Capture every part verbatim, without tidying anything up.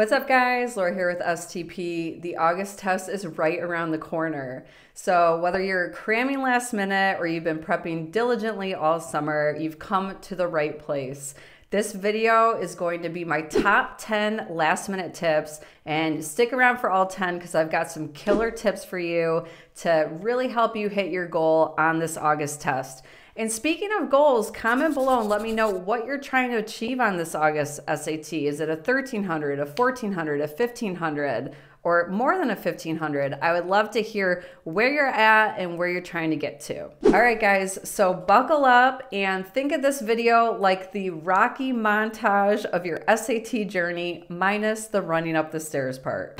What's up guys, Laura here with S T P. The August test is right around the corner. So whether you're cramming last minute or you've been prepping diligently all summer, you've come to the right place. This video is going to be my top ten last minute tips, and stick around for all ten because I've got some killer tips for you to really help you hit your goal on this August test. And speaking of goals, comment below and let me know what you're trying to achieve on this August S A T. Is it a thirteen hundred, a fourteen hundred, a fifteen hundred, or more than a fifteen hundred? I would love to hear where you're at and where you're trying to get to. All right, guys, so buckle up and think of this video like the Rocky montage of your S A T journey, minus the running up the stairs part.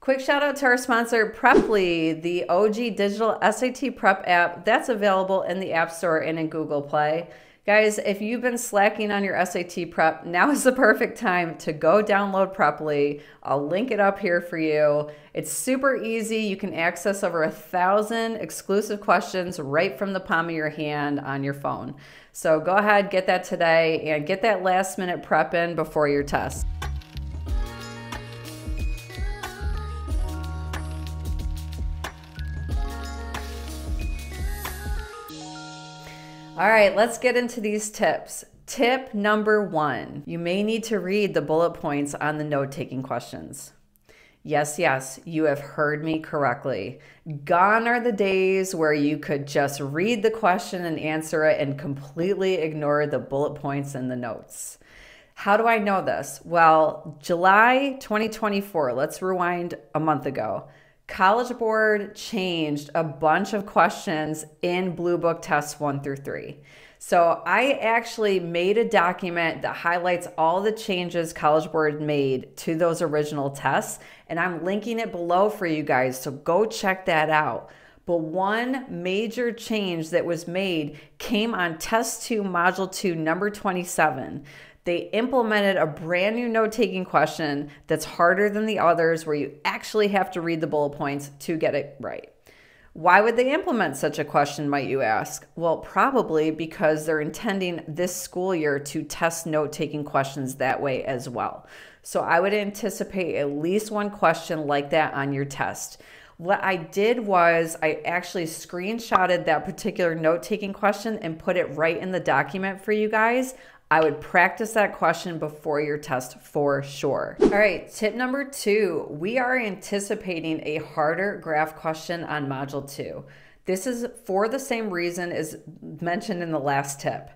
Quick shout out to our sponsor, Preply, the O G digital S A T prep app that's available in the App Store and in Google Play. Guys, if you've been slacking on your S A T prep, now is the perfect time to go download Preply. I'll link it up here for you. It's super easy. You can access over a thousand exclusive questions right from the palm of your hand on your phone. So go ahead, get that today, and get that last minute prep in before your test. All right, let's get into these tips. Tip number one, you may need to read the bullet points on the note-taking questions. Yes, yes, you have heard me correctly. Gone are the days where you could just read the question and answer it and completely ignore the bullet points and the notes. How do I know this? Well, July twenty twenty-four, let's rewind a month ago. College Board changed a bunch of questions in Blue Book tests one through three. So I actually made a document that highlights all the changes College Board made to those original tests, and I'm linking it below for you guys, so go check that out. But one major change that was made came on Test two, Module two, number twenty-seven. They implemented a brand new note-taking question that's harder than the others, where you actually have to read the bullet points to get it right. Why would they implement such a question, might you ask? Well, probably because they're intending this school year to test note-taking questions that way as well. So I would anticipate at least one question like that on your test. What I did was I actually screenshotted that particular note-taking question and put it right in the document for you guys. I would practice that question before your test for sure. All right, tip number two, we are anticipating a harder graph question on Module two. This is for the same reason as mentioned in the last tip.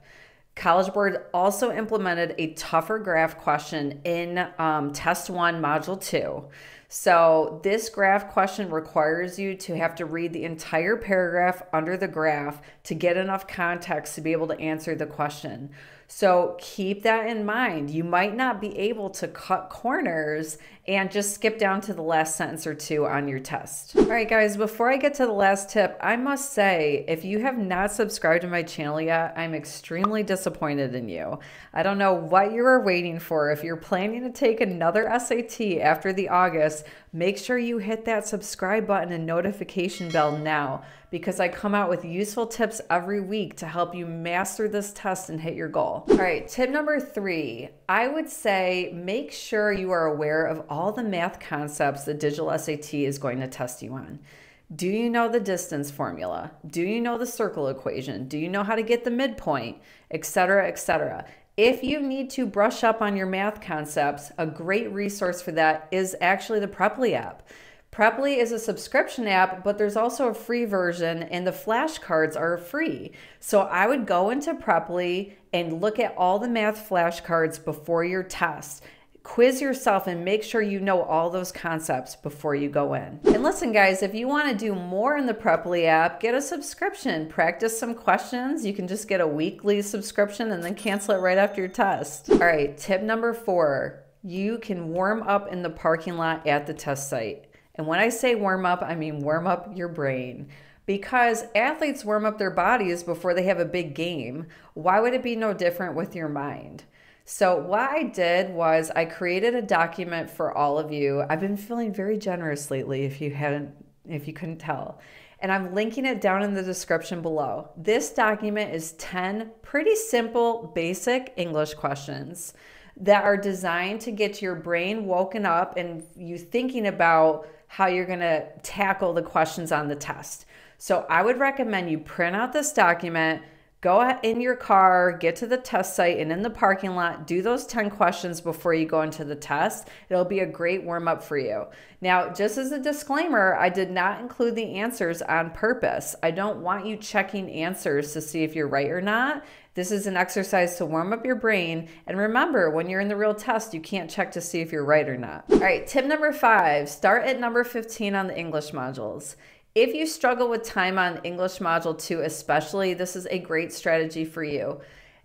College Board also implemented a tougher graph question in um, Test one, Module two. So this graph question requires you to have to read the entire paragraph under the graph to get enough context to be able to answer the question. So keep that in mind. You might not be able to cut corners and just skip down to the last sentence or two on your test. All right, guys, before I get to the last tip, I must say, if you have not subscribed to my channel yet, I'm extremely disappointed in you. I don't know what you are waiting for. If you're planning to take another S A T after the August, make sure you hit that subscribe button and notification bell now, because I come out with useful tips every week to help you master this test and hit your goal. All right, tip number three, I would say make sure you are aware of all the math concepts the digital S A T is going to test you on. Do you know the distance formula? Do you know the circle equation? Do you know how to get the midpoint, et cetera, et cetera? If you need to brush up on your math concepts, a great resource for that is actually the Preply app. Preply is a subscription app, but there's also a free version, and the flashcards are free. So I would go into Preply and look at all the math flashcards before your test. Quiz yourself and make sure you know all those concepts before you go in. And listen guys, if you want to do more in the Preply app, get a subscription, practice some questions. You can just get a weekly subscription and then cancel it right after your test. All right, tip number four, you can warm up in the parking lot at the test site. And when I say warm up, I mean warm up your brain. Because athletes warm up their bodies before they have a big game. Why would it be no different with your mind? So what I did was I created a document for all of you. I've been feeling very generous lately, if you haven't if you couldn't tell. And I'm linking it down in the description below. This document is ten pretty simple, basic English questions that are designed to get your brain woken up and you thinking about how you're gonna tackle the questions on the test. So I would recommend you print out this document, go in your car, get to the test site and in the parking lot, do those ten questions before you go into the test. It'll be a great warm up for you. Now, just as a disclaimer, I did not include the answers on purpose. I don't want you checking answers to see if you're right or not. This is an exercise to warm up your brain. And remember, when you're in the real test, you can't check to see if you're right or not. All right, tip number five, start at number fifteen on the English modules. If you struggle with time on English Module two especially, this is a great strategy for you.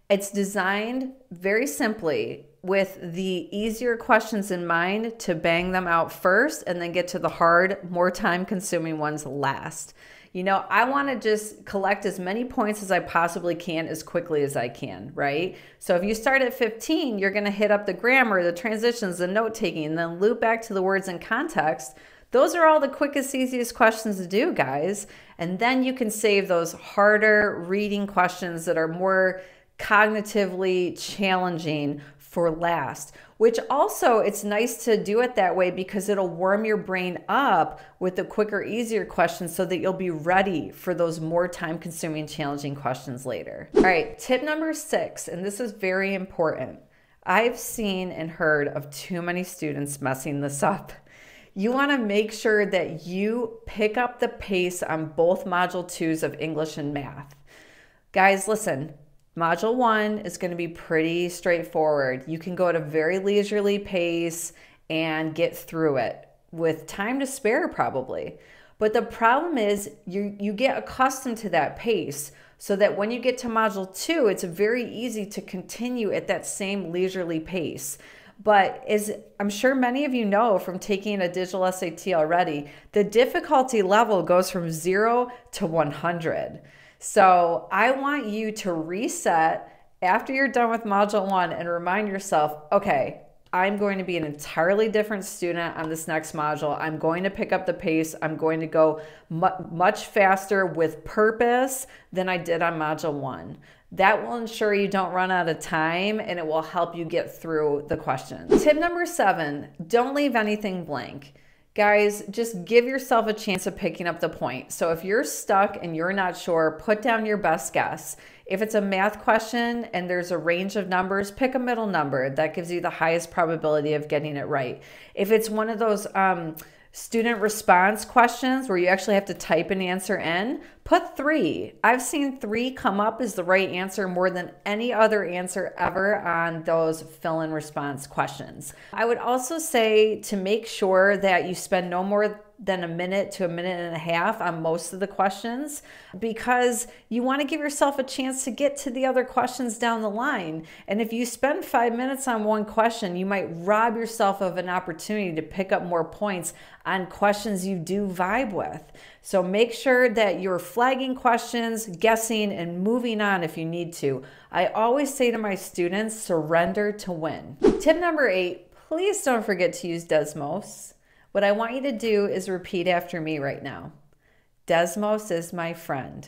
It's designed very simply with the easier questions in mind to bang them out first and then get to the hard, more time-consuming ones last. You know, I want to just collect as many points as I possibly can as quickly as I can, right? So if you start at fifteen, you're going to hit up the grammar, the transitions, the note-taking, and then loop back to the words in context. Those are all the quickest, easiest questions to do, guys. And then you can save those harder reading questions that are more cognitively challenging for last, which also it's nice to do it that way because it'll warm your brain up with the quicker, easier questions so that you'll be ready for those more time-consuming, challenging questions later. All right, tip number six, and this is very important. I've seen and heard of too many students messing this up. You want to make sure that you pick up the pace on both module twos of English and math. Guys, listen, module one is going to be pretty straightforward. You can go at a very leisurely pace and get through it with time to spare probably. But the problem is you, you get accustomed to that pace so that when you get to module two, it's very easy to continue at that same leisurely pace. But as I'm sure many of you know from taking a digital S A T already, the difficulty level goes from zero to one hundred. So I want you to reset after you're done with module one and remind yourself, okay, I'm going to be an entirely different student on this next module. I'm going to pick up the pace. I'm going to go mu much faster with purpose than I did on module one. That will ensure you don't run out of time and it will help you get through the question. Tip number seven, don't leave anything blank. Guys, just give yourself a chance of picking up the point. So if you're stuck and you're not sure, put down your best guess. If it's a math question and there's a range of numbers, pick a middle number. That gives you the highest probability of getting it right. If it's one of those um, student response questions where you actually have to type an answer in, put three. I've seen three come up as the right answer more than any other answer ever on those fill-in response questions. I would also say to make sure that you spend no more than a minute to a minute and a half on most of the questions because you want to give yourself a chance to get to the other questions down the line. And if you spend five minutes on one question, you might rob yourself of an opportunity to pick up more points on questions you do vibe with. So make sure that you're flagging questions, guessing, and moving on if you need to. I always say to my students, surrender to win. Tip number eight, please don't forget to use Desmos. What I want you to do is repeat after me right now. Desmos is my friend.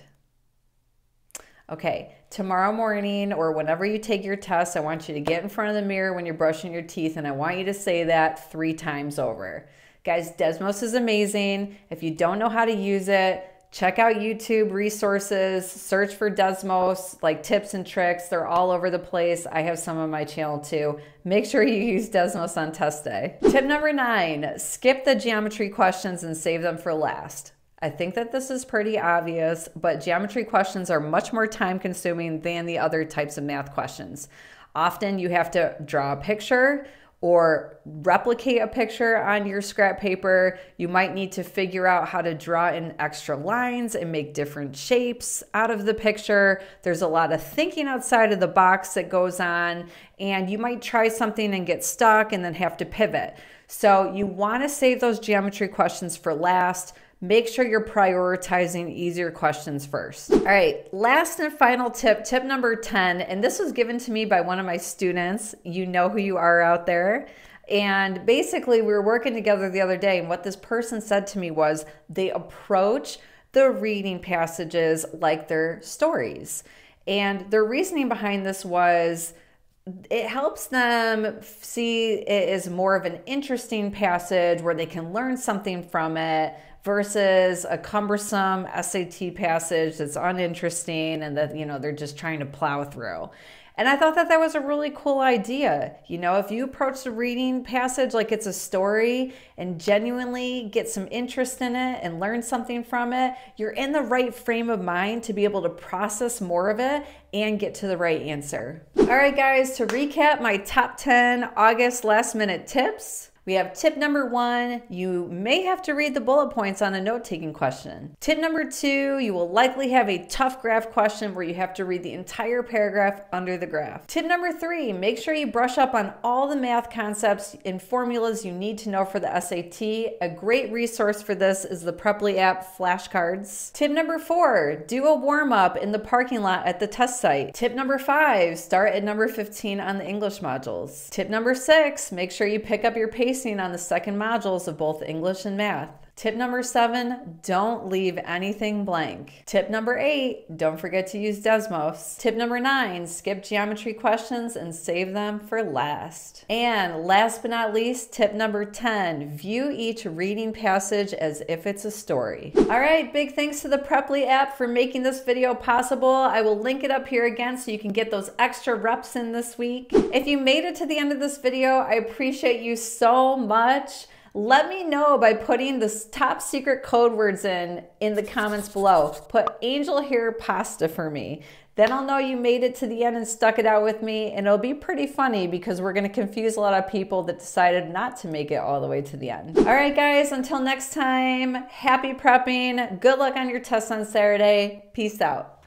Okay, tomorrow morning or whenever you take your test, I want you to get in front of the mirror when you're brushing your teeth and I want you to say that three times over. Guys, Desmos is amazing. If you don't know how to use it, check out YouTube resources, search for Desmos, like tips and tricks. They're all over the place. I have some on my channel too. Make sure you use Desmos on test day. Tip number nine, skip the geometry questions and save them for last. I think that this is pretty obvious, but geometry questions are much more time consuming than the other types of math questions. Often you have to draw a picture or replicate a picture on your scrap paper. You might need to figure out how to draw in extra lines and make different shapes out of the picture. There's a lot of thinking outside of the box that goes on, and you might try something and get stuck and then have to pivot. So you want to save those geometry questions for last. Make sure you're prioritizing easier questions first. All right, last and final tip, tip number ten, and this was given to me by one of my students. You know who you are out there. And basically we were working together the other day, and what this person said to me was they approach the reading passages like they're stories. And their reasoning behind this was it helps them see it as more of an interesting passage where they can learn something from it versus a cumbersome S A T passage that's uninteresting and that, you know, they're just trying to plow through. And I thought that that was a really cool idea. You know, if you approach the reading passage like it's a story and genuinely get some interest in it and learn something from it, you're in the right frame of mind to be able to process more of it and get to the right answer. All right, guys, to recap my top ten August last minute tips. We have tip number one, you may have to read the bullet points on a note-taking question. Tip number two, you will likely have a tough graph question where you have to read the entire paragraph under the graph. Tip number three, make sure you brush up on all the math concepts and formulas you need to know for the S A T. A great resource for this is the Preply app flashcards. Tip number four, do a warm-up in the parking lot at the test site. Tip number five, start at number fifteen on the English modules. Tip number six, make sure you pick up your pace on the second modules of both English and math. Tip number seven, don't leave anything blank. Tip number eight, don't forget to use Desmos. Tip number nine, skip geometry questions and save them for last. And last but not least, tip number ten, view each reading passage as if it's a story. All right, big thanks to the Preply app for making this video possible. I will link it up here again so you can get those extra reps in this week. If you made it to the end of this video, I appreciate you so much. Let me know by putting the top secret code words in, in the comments below. Put angel hair pasta for me. Then I'll know you made it to the end and stuck it out with me. And it'll be pretty funny because we're gonna confuse a lot of people that decided not to make it all the way to the end. All right, guys, until next time, happy prepping. Good luck on your tests on Saturday. Peace out.